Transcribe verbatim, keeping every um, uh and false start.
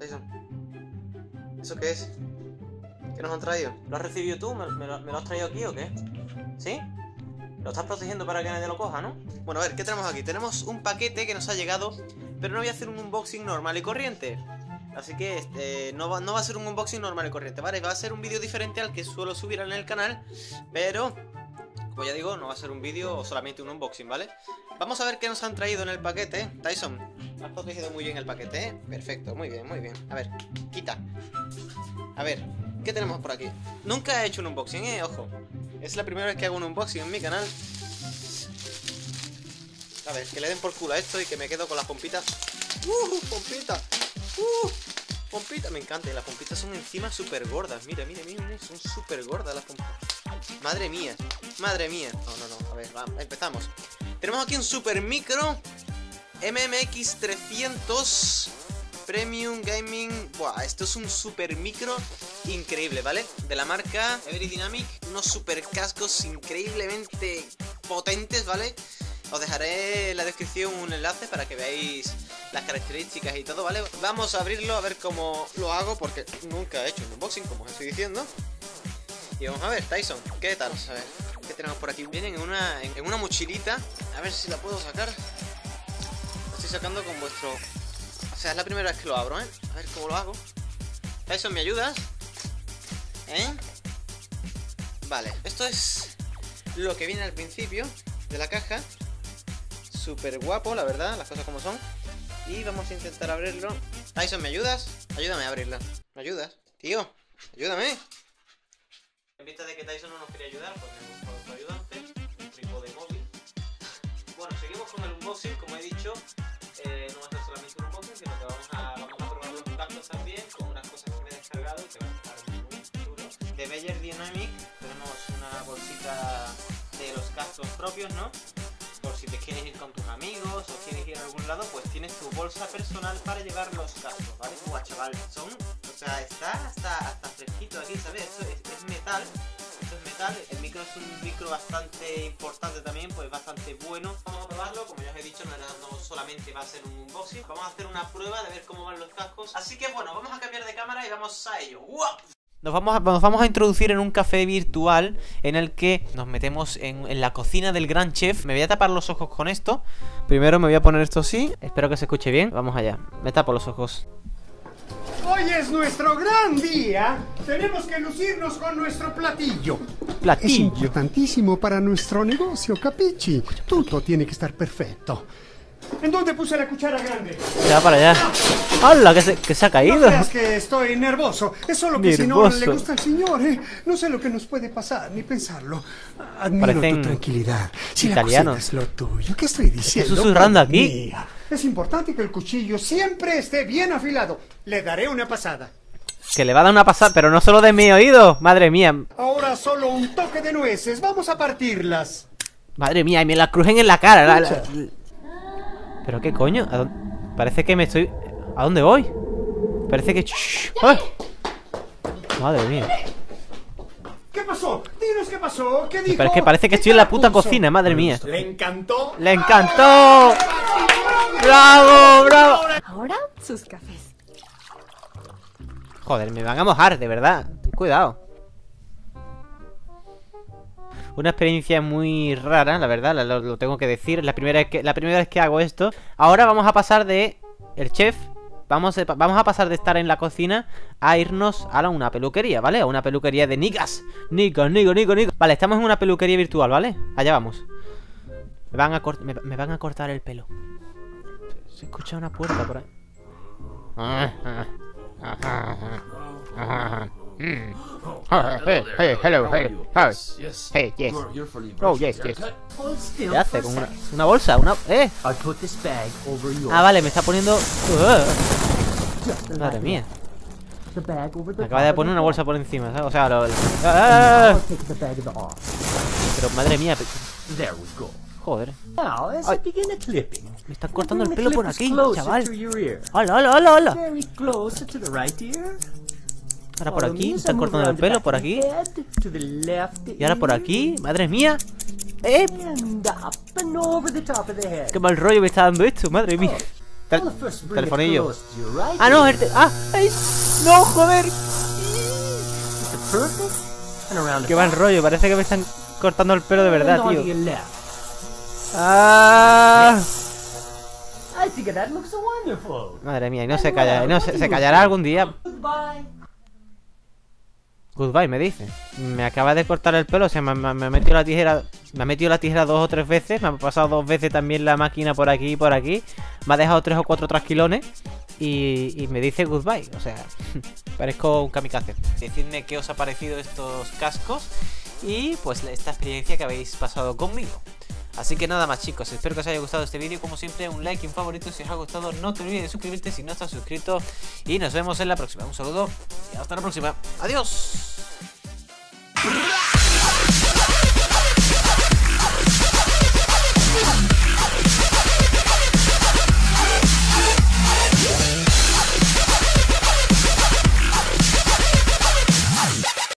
Jason. ¿Eso qué es? ¿Qué nos han traído? ¿Lo has recibido tú? ¿Me, me, lo, ¿Me lo has traído aquí o qué? ¿Sí? Lo estás protegiendo para que nadie lo coja, ¿no? Bueno, a ver, ¿qué tenemos aquí? Tenemos un paquete que nos ha llegado, pero no voy a hacer un unboxing normal y corriente. Así que este, no, va, no va a ser un unboxing normal y corriente, ¿vale? Va a ser un vídeo diferente al que suelo subir en el canal, pero, como ya digo, no va a ser un vídeo o solamente un unboxing, ¿vale? Vamos a ver qué nos han traído en el paquete. Tyson, has protegido muy bien el paquete, ¿eh? Perfecto, muy bien, muy bien. A ver, quita. A ver, ¿qué tenemos por aquí? Nunca he hecho un unboxing, ¿eh? Ojo. Es la primera vez que hago un unboxing en mi canal. A ver, que le den por culo a esto y que me quedo con las pompitas. ¡Uh! ¡Pompita! ¡Uh! ¡Pompita! Me encanta. Y las pompitas son encima súper gordas. Mira, mira, mira. Son súper gordas las pompitas. Madre mía. Madre mía. No, no, no. A ver, va, empezamos. Tenemos aquí un super micro. M M X trescientos Premium Gaming. Buah, esto es un super micro increíble, ¿vale? De la marca Every Dynamic. Unos super cascos increíblemente potentes, ¿vale? Os dejaré en la descripción un enlace para que veáis las características y todo, ¿vale? Vamos a abrirlo a ver cómo lo hago, porque nunca he hecho un unboxing, como os estoy diciendo. Y vamos a ver, Tyson, ¿qué tal? Vamos a ver, ¿qué tenemos por aquí? Vienen en una, en una mochilita. A ver si la puedo sacar. La estoy sacando con vuestro... O sea, es la primera vez que lo abro, ¿eh? A ver cómo lo hago. Tyson, ¿me ayudas? ¿Eh? Vale, esto es lo que viene al principio de la caja. Súper guapo, la verdad, las cosas como son. Y vamos a intentar abrirlo. Tyson, ¿me ayudas? Ayúdame a abrirla. ¿Me ayudas? Tío, ayúdame. En vista de que Tyson no nos quería ayudar, pues me he buscado otro ayudante, un trípode móvil. Bueno, seguimos con el unboxing, como he dicho. Eh, no va a ser solamente un unboxing, sino que vamos a, vamos a probar los contactos también, con unas cosas que me he descargado y que van a estar muy chulos. De beyerdynamic tenemos una bolsita de los cascos propios, ¿no? Por si te quieres ir con tus amigos o quieres ir a algún lado, pues tienes tu bolsa personal para llevar los cascos, ¿vale? Uah, chaval, son... O sea, está hasta, hasta fresquito aquí, ¿sabes? Esto es, es metal, esto es metal. El micro es un micro bastante importante también, pues bastante bueno. Vamos a probarlo, como ya os he dicho, no, no solamente va a ser un unboxing. Vamos a hacer una prueba de ver cómo van los cascos. Así que bueno, vamos a cambiar de cámara y vamos a ello. ¡Uah! Nos vamos, a, nos vamos a introducir en un café virtual en el que nos metemos en, en la cocina del gran chef. Me voy a tapar los ojos con esto. Primero me voy a poner esto así. Espero que se escuche bien. Vamos allá. Me tapo los ojos. Hoy es nuestro gran día. Tenemos que lucirnos con nuestro platillo. Platillo. Es importantísimo para nuestro negocio, capichi. Todo tiene que estar perfecto. ¿En dónde puse la cuchara grande? Ya, para allá. ¡Hala! Que se, que se ha caído. No creas que estoy nervioso. Es solo que nervoso. Si no le gusta al señor, ¿eh? No sé lo que nos puede pasar, ni pensarlo. Admiro Parecen tu tranquilidad. Si italianos. La es lo tuyo. ¿Qué estoy diciendo? Estoy susurrando aquí. Es importante que el cuchillo siempre esté bien afilado. Le daré una pasada. Que le va a dar una pasada, pero no solo de mi oído. Madre mía. Ahora solo un toque de nueces. Vamos a partirlas. Madre mía, y me la crujen en la cara. La, la, la... ¿Pero qué coño? ¿A dónde? Parece que me estoy... ¿A dónde voy? Parece que... ¡Ay! Madre mía. ¿Qué pasó? Dinos qué pasó. ¿Qué dijo? Pero es que parece que estoy en la puta cocina, madre mía. Le encantó. ¡Le encantó! ¡Bravo, bravo! Ahora sus cafés. Joder, me van a mojar, de verdad. Ten cuidado. Una experiencia muy rara, la verdad, lo, lo tengo que decir. La primera, vez que, la primera vez que hago esto. Ahora vamos a pasar de... El chef. Vamos a, vamos a pasar de estar en la cocina a irnos a la, una peluquería, ¿vale? A una peluquería de niggas. Niggas, niggas, niggas, niggas. Vale, estamos en una peluquería virtual, ¿vale? Allá vamos. Me van a, cort, me, me van a cortar el pelo. Se escucha una puerta por ahí. Mm. Oh, hello, hey, hey, hello, how hey, how yes, yes. Hey, yes. You're, you're for oh, yes, yes. ¿Qué hace? Con una, una bolsa, una... ¡Eh! Ah, vale, me está poniendo... Uh. Madre mía. Me acaba de poner una bolsa por encima, ¿sabes? O sea, lo... ¡Ah! Pero madre mía... Pe... Joder. Ay. Me están cortando el pelo por aquí, chaval. ¡Hola, hola, hola, hola! Ahora por aquí, me están cortando el pelo, por aquí. Y ahora por aquí, madre mía. ¡Eh! ¡Qué mal rollo me está dando esto, madre mía! Tel telefonillo. Ah, no, el te ah, ay, no, joder. Qué mal rollo, parece que me están cortando el pelo de verdad, tío. Ah. Madre mía, y no se calla, no se, se callará algún día. Goodbye, me dice. Me acaba de cortar el pelo, o sea, me, me, me ha metido la tijera. Me ha metido la tijera dos o tres veces. Me ha pasado dos veces también la máquina por aquí y por aquí. Me ha dejado tres o cuatro trasquilones. Y, y me dice goodbye. O sea, parezco un kamikaze. Decidme qué os ha parecido estos cascos. Y pues esta experiencia que habéis pasado conmigo. Así que nada más, chicos, espero que os haya gustado este vídeo. Como siempre, un like y un favorito si os ha gustado. No te olvides de suscribirte si no estás suscrito. Y nos vemos en la próxima. Un saludo y hasta la próxima. Adiós.